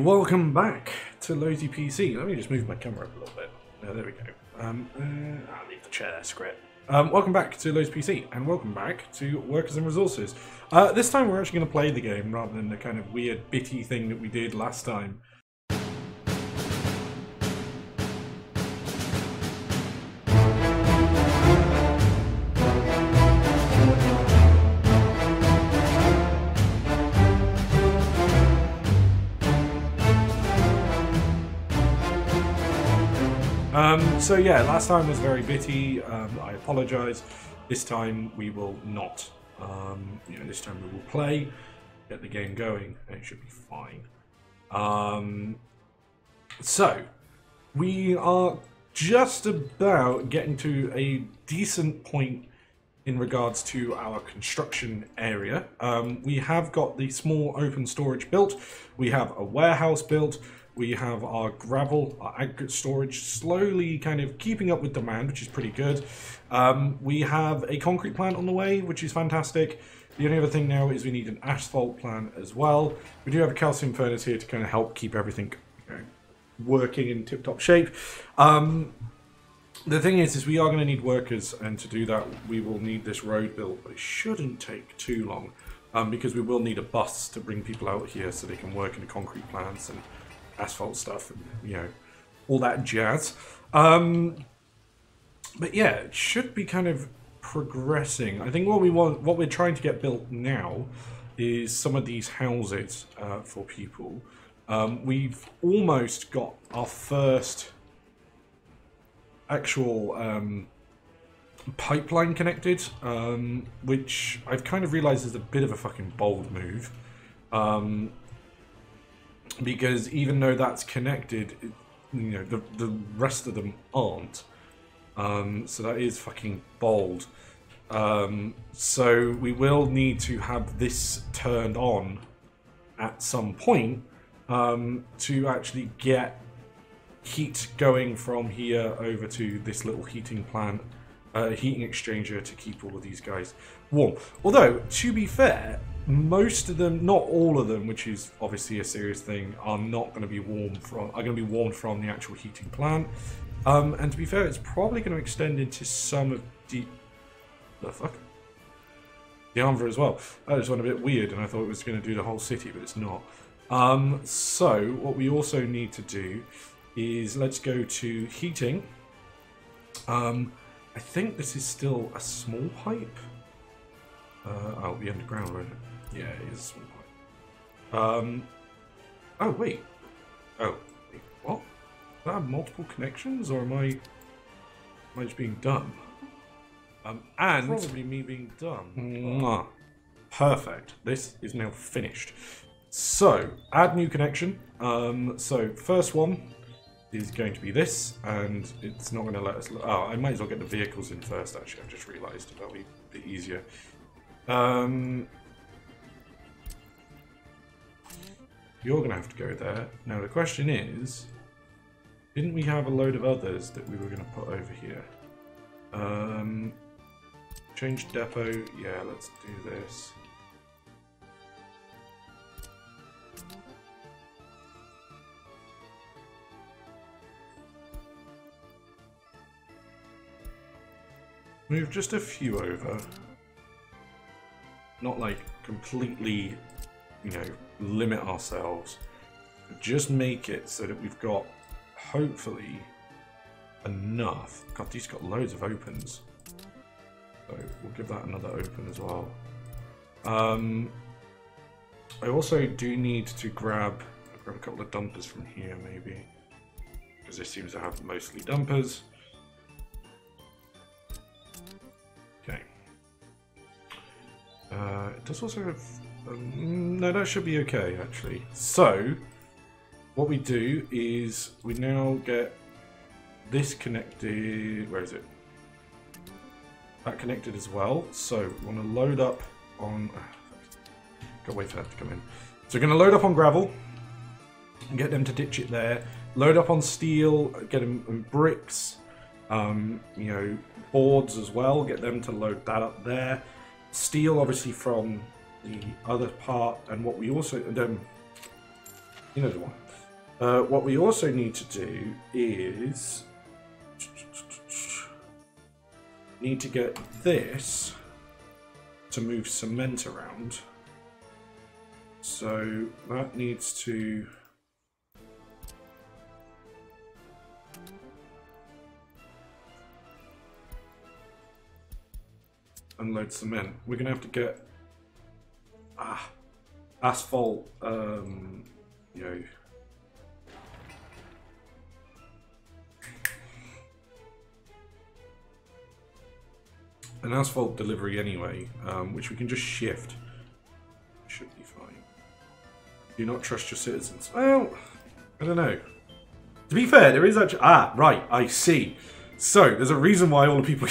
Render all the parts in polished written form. Welcome back to LowesyPC. Let me just move my camera up a little bit. Oh, there we go. I'll leave the chair there, screw it. Welcome back to LowesyPC and welcome back to Workers and Resources. This time we're actually going to play the game rather than the kind of weird bitty thing that we did last time. So yeah, last time was very bitty, I apologise. This time we will not. You know, this time we will play, get the game going, and it should be fine. So, we are just about getting to a decent point in regards to our construction area. We have got the small open storage built, we have a warehouse built, we have our gravel, our aggregate storage, slowly kind of keeping up with demand, which is pretty good. We have a concrete plant on the way, which is fantastic. The only other thing now is we need an asphalt plant as well. We do have a calcium furnace here to kind of help keep everything, you know, working in tip-top shape. The thing is we are going to need workers, and to do that, we will need this road built, but it shouldn't take too long, because we will need a bus to bring people out here so they can work in the concrete plants and asphalt stuff and, you know, all that jazz. But yeah, it should be kind of progressing. I think what we're trying to get built now is some of these houses for people. We've almost got our first actual pipeline connected, which I've kind of realized is a bit of a fucking bold move. Because even though that's connected, you know, the rest of them aren't. So that is fucking bold. So we will need to have this turned on at some point to actually get heat going from here over to this little heating plant, heating exchanger, to keep all of these guys warm. Although, to be fair, most of them, not all of them, which is obviously a serious thing, are not going to be warm from, are going to be warmed from the actual heating plant. And to be fair, it's probably going to extend into some of Dianva as well. That just went a bit weird, and I thought it was going to do the whole city, but it's not. So what we also need to do is let's go to heating. I think this is still a small pipe. I'll be underground, won't it? Yeah, it is a small pipe. Oh, wait. Oh, wait, what? Does that have multiple connections, or am I just being dumb? And probably me being dumb. Mwah. Perfect. This is now finished. So, add new connection. So, first one is going to be this, and it's not going to let us... Oh, I might as well get the vehicles in first, actually. I've just realised that'll be a bit easier. You're going to have to go there. Now the question is, didn't we have a load of others that we were going to put over here? Change depot. Yeah, let's do this. Move just a few over. Not like completely, you know, limit ourselves, but just make it so that we've got hopefully enough. God, these got loads of opens, so we'll give that another open as well. I also do need to grab a couple of dumpers from here maybe, because this seems to have mostly dumpers. It does also have... no, that should be okay, actually. So, what we do is we now get this connected... Where is it? That connected as well. So, we want to load up on... Gotta wait for that to come in. So, we're going to load up on gravel and get them to ditch it there. Load up on steel, get them on bricks, you know, boards as well. Get them to load that up there. Steel obviously from the other part, and what we also, you know, the one What we also need to do is need to get this to move cement around. So that needs to unload cement. We're gonna have to get asphalt, you know. An asphalt delivery anyway, which we can just shift. Should be fine. Do not trust your citizens. Well, I don't know. To be fair, there is actually... Ah, right, I see. So, there's a reason why all the people...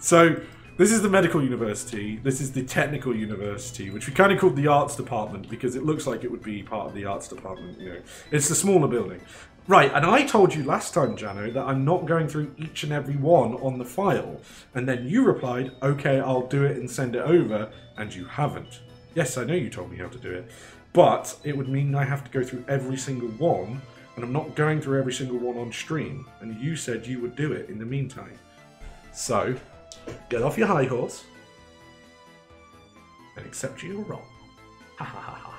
So, this is the medical university. This is the technical university, which we kind of called the arts department because it looks like it would be part of the arts department, you know. It's the smaller building. Right, and I told you last time, Jano, that I'm not going through each and every one on the file. And then you replied, okay, I'll do it and send it over, and you haven't. Yes, I know you told me how to do it, but it would mean I have to go through every single one, and I'm not going through every single one on stream, and you said you would do it in the meantime. So, get off your high horse, and accept you're wrong. Ha ha ha ha.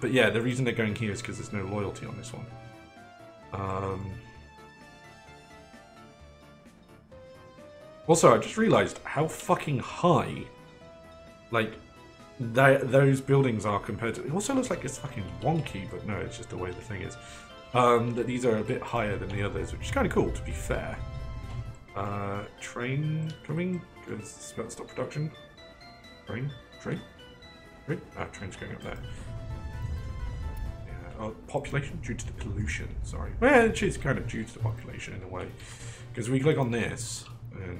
But yeah, the reason they're going here is because there's no loyalty on this one. Also, I just realised how fucking high, like, those buildings are compared to... It also looks like it's fucking wonky, but no, it's just the way the thing is. That these are a bit higher than the others, which is kind of cool, to be fair. Train coming? Because it's about to stop production. Train. Train's going up there. Yeah. Oh, population due to the pollution, sorry. Well, it is kind of due to the population in a way. Because we click on this and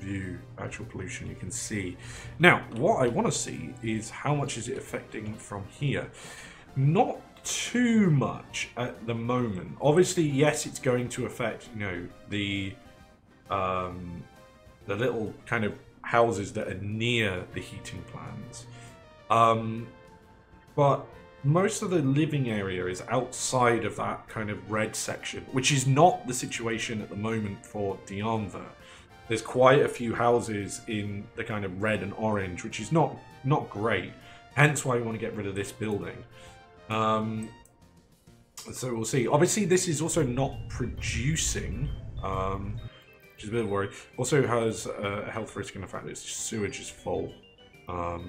view actual pollution, you can see. Now, what I want to see is how much is it affecting from here. Not too much at the moment. Obviously, yes, it's going to affect, you know, the little kind of houses that are near the heating plants. But most of the living area is outside of that kind of red section, which is not the situation at the moment for Dianva. There's quite a few houses in the kind of red and orange, which is not great. Hence why we want to get rid of this building. So we'll see. Obviously, this is also not producing, which is a bit of a worry. Also has a health risk in the fact that its sewage is full.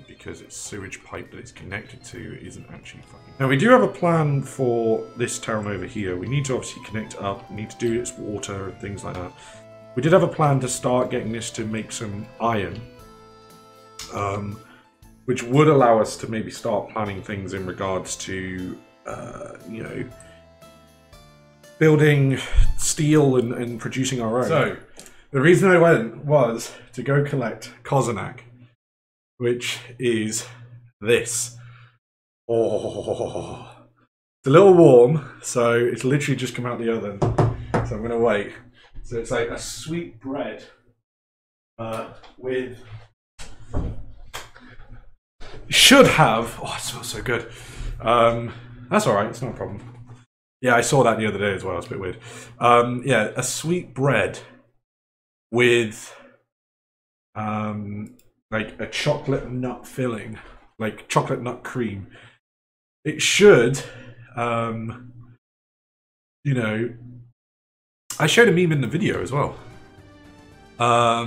Because its sewage pipe that it's connected to isn't actually fucking... Now, we do have a plan for this town over here. We need to obviously connect it up. We need to do its water and things like that. We did have a plan to start getting this to make some iron. Which would allow us to maybe start planning things in regards to, you know, building steel and producing our own. So, the reason I went was to go collect Cozonac. Which is this. Oh, it's a little warm, so it's literally just come out the oven. So I'm gonna wait. So it's like a sweet bread with, should have, oh, it smells so good. That's all right, it's not a problem. Yeah, I saw that the other day as well, it's a bit weird. Yeah, a sweet bread with, like a chocolate nut filling, like chocolate nut cream. It should, you know, I showed a meme in the video as well. Now,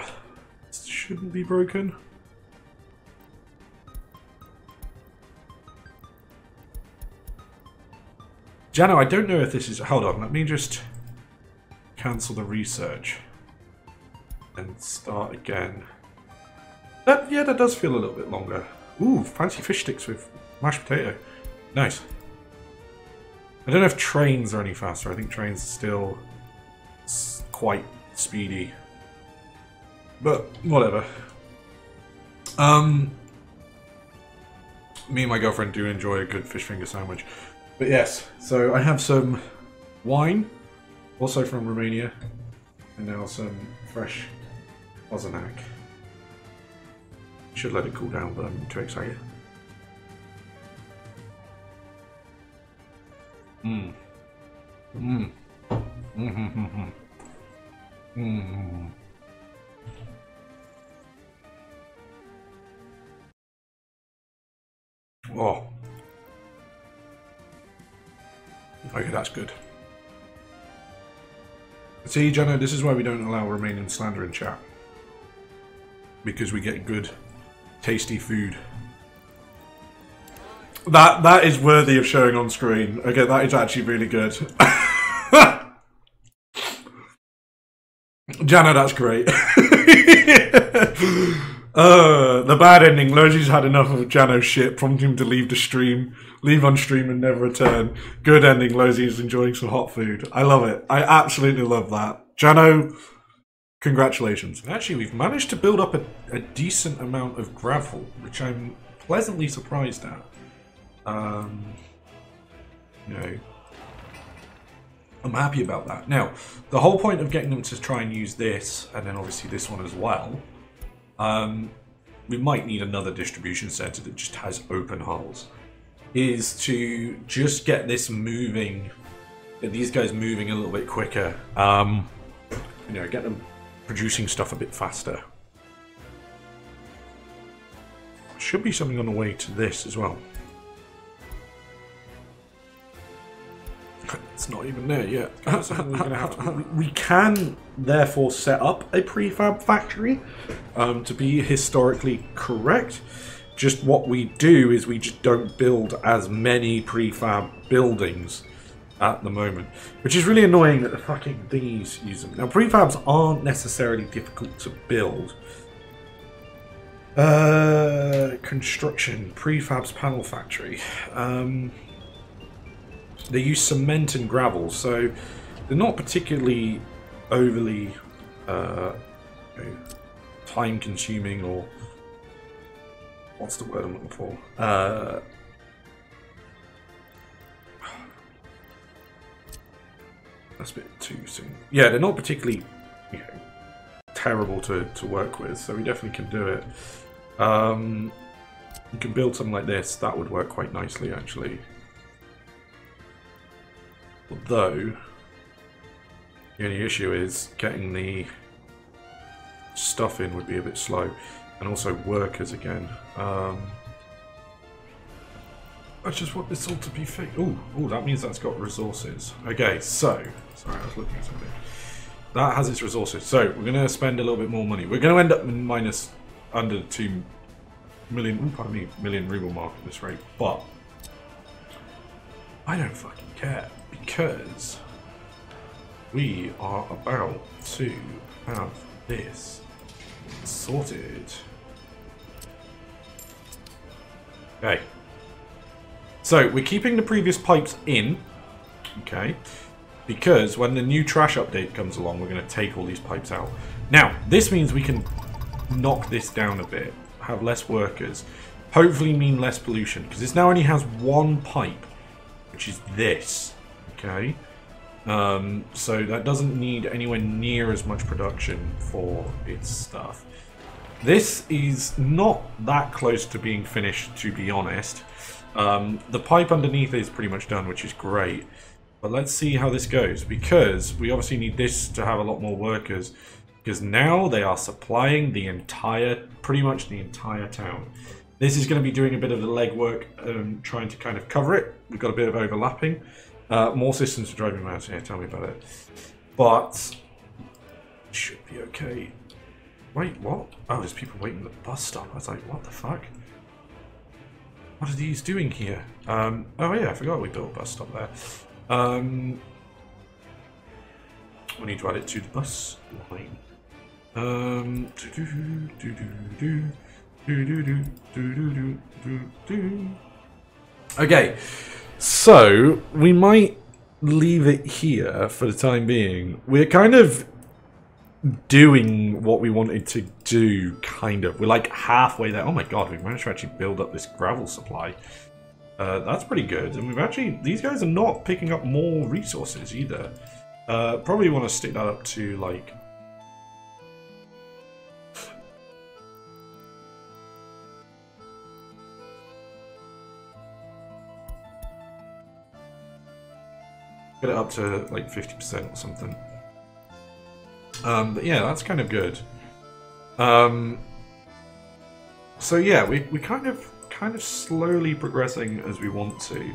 it shouldn't be broken. Jano, I don't know if this is, hold on, let me just cancel the research. And start again. That, yeah, that does feel a little bit longer. Ooh, fancy fish sticks with mashed potato. Nice. I don't know if trains are any faster. I think trains are still quite speedy. But whatever. Me and my girlfriend do enjoy a good fish finger sandwich. But yes, so I have some wine, also from Romania, and now some fresh Cozonac. Should let it cool down, but I'm too excited. Oh. Okay, that's good. See, Jono, this is why we don't allow Romanian slander in chat. Because we get good, tasty food. That is worthy of showing on screen. Okay, that is actually really good. Jana, that's great. The bad ending. Loji's had enough of Jano's shit, prompting him to leave the stream, leave on stream and never return. Good ending. Lozy is enjoying some hot food. I love it. I absolutely love that. Jano, congratulations. Actually, we've managed to build up a decent amount of gravel, which I'm pleasantly surprised at. You know, I'm happy about that. Now, the whole point of getting them to try and use this, and then obviously this one as well, we might need another distribution center that just has open hulls, is to just get this moving, get these guys moving a little bit quicker, you know, get them producing stuff a bit faster. Should be something on the way to this as well. It's not even there yet. We can therefore set up a prefab factory. To be historically correct, just what we do is we just don't build as many prefab buildings at the moment, which is really annoying that the fucking thingies use them. Now, prefabs aren't necessarily difficult to build. Construction, prefabs panel factory. They use cement and gravel, so they're not particularly overly time-consuming, or what's the word I'm looking for? That's a bit too soon. Yeah, they're not particularly, you know, terrible to work with, so we definitely can do it. You can build something like this. That would work quite nicely, actually. Though, the only issue is getting the stuff in would be a bit slow, and also workers again. I just want this all to be fixed. Oh, that means that's got resources. Okay, so sorry, I was looking at something. That has its resources, so we're going to spend a little bit more money. We're going to end up minus under the 2 million. Pardon me, million ruble mark at this rate, but I don't fucking care. Because we are about to have this sorted. Okay. So we're keeping the previous pipes in. Okay. Because when the new trash update comes along, we're going to take all these pipes out. Now, this means we can knock this down a bit. Have less workers. Hopefully mean less pollution. Because this now only has one pipe. Which is this. Okay, so that doesn't need anywhere near as much production for its stuff. This is not that close to being finished, to be honest. The pipe underneath is pretty much done, which is great. But let's see how this goes, because we obviously need this to have a lot more workers, because now they are supplying the entire, pretty much the entire town. This is going to be doing a bit of the legwork, trying to kind of cover it. We've got a bit of overlapping. More systems are driving me out here, tell me about it. But it should be okay. Wait, what? Oh, there's people waiting at the bus stop. I was like, what the fuck? What are these doing here? Oh yeah, I forgot we built a bus stop there. We need to add it to the bus line. Okay. So, we might leave it here for the time being. We're kind of doing what we wanted to do, kind of. We're like halfway there. Oh my god, we've managed to actually build up this gravel supply. That's pretty good. And we've actually, these guys are not picking up more resources either. Probably want to stick that up to, like, Get it up to like 50% or something. But yeah, that's kind of good. So yeah, we kind of slowly progressing as we want to.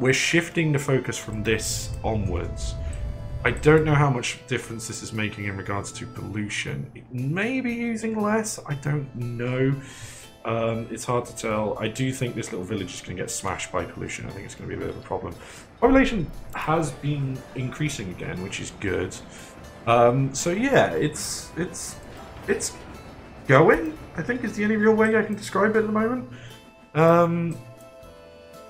We're shifting the focus from this onwards. I don't know how much difference this is making in regards to pollution. Maybe using less? I don't know. It's hard to tell. I do think this little village is going to get smashed by pollution. I think it's going to be a bit of a problem. Population has been increasing again, which is good. So yeah, it's going, I think, is the only real way I can describe it at the moment.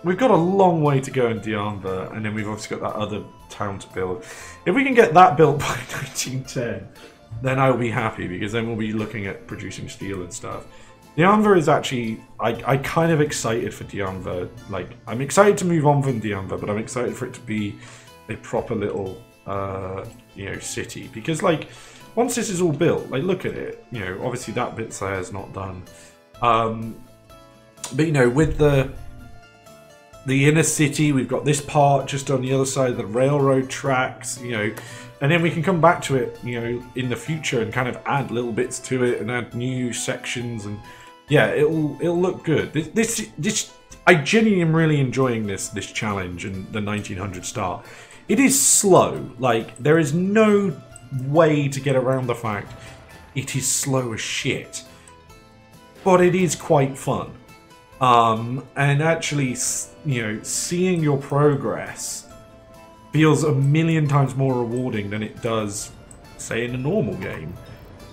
We've got a long way to go in Dianva, and then we've obviously got that other town to build. If we can get that built by 1910, then I'll be happy, because then we'll be looking at producing steel and stuff. Dianva is actually... I'm kind of excited for Dianva. Like, I'm excited to move on from Dianva, but I'm excited for it to be a proper little, you know, city. Because, like, once this is all built, like, look at it. You know, obviously that bit there is not done. But, you know, with the inner city, we've got this part just on the other side of the railroad tracks, you know, and then we can come back to it, you know, in the future and kind of add little bits to it and add new sections, and yeah, it'll look good. This I genuinely am really enjoying this challenge and the 1900 start. It is slow. Like, there is no way to get around the fact it is slow as shit, but it is quite fun. And actually, you know, seeing your progress feels a million times more rewarding than it does, say, in a normal game,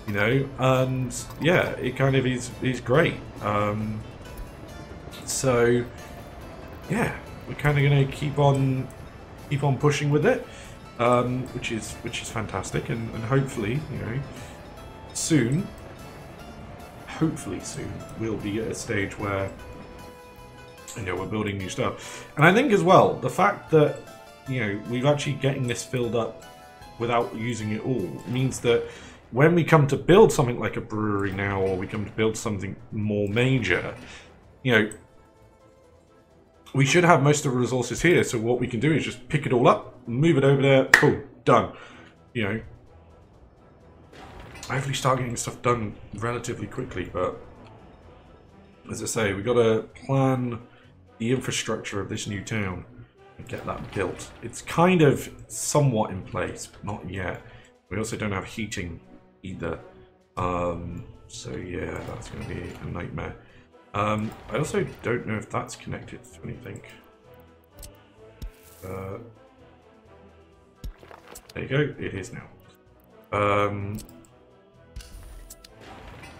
you know, and yeah, it kind of is great. So yeah, we're kind of going to keep on pushing with it, which is fantastic, and hopefully, you know, soon we'll be at a stage where, you know, we're building new stuff. And I think as well, the fact that, you know, we've actually getting this filled up without using it all means that when we come to build something like a brewery now, or we come to build something more major, you know, we should have most of the resources here. So what we can do is just pick it all up, move it over there, boom, done. You know, hopefully start getting stuff done relatively quickly, but as I say, we got to plan the infrastructure of this new town and get that built. It's kind of somewhat in place, but not yet. We also don't have heating either, so yeah, that's going to be a nightmare. I also don't know if that's connected to anything. There you go, it is now.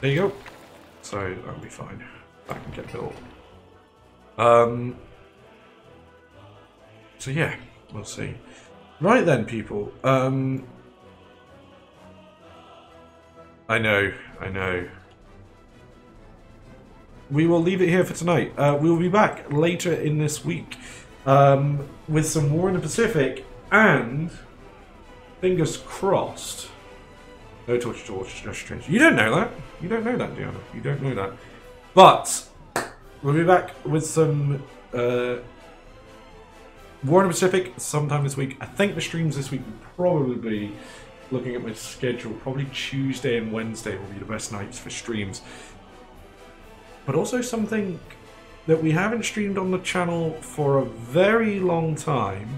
There you go. So that'll be fine. That can get built. So yeah, we'll see. Right then, people. I know. We will leave it here for tonight. We will be back later in this week with some War in the Pacific, and fingers crossed. No torture, no strange. You don't know that. You don't know that, Diana. You don't know that. But we'll be back with some War in the Pacific sometime this week. I think the streams this week will probably be, looking at my schedule, probably Tuesday and Wednesday will be the best nights for streams. But also something that we haven't streamed on the channel for a very long time,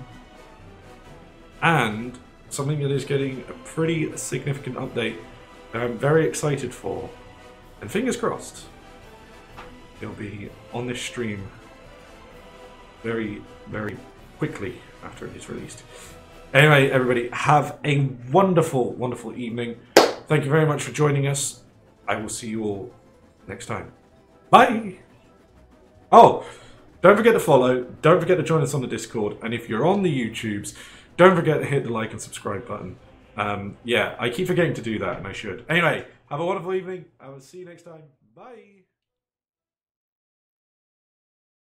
and something that is getting a pretty significant update that I'm very excited for. And fingers crossed, it'll be on this stream very, very quickly after it is released. Anyway, everybody, have a wonderful, wonderful evening. Thank you very much for joining us. I will see you all next time. Bye! Oh, don't forget to follow. Don't forget to join us on the Discord. And if you're on the YouTubes, don't forget to hit the like and subscribe button. Yeah, I keep forgetting to do that, and I should. Anyway, have a wonderful evening. I will see you next time. Bye.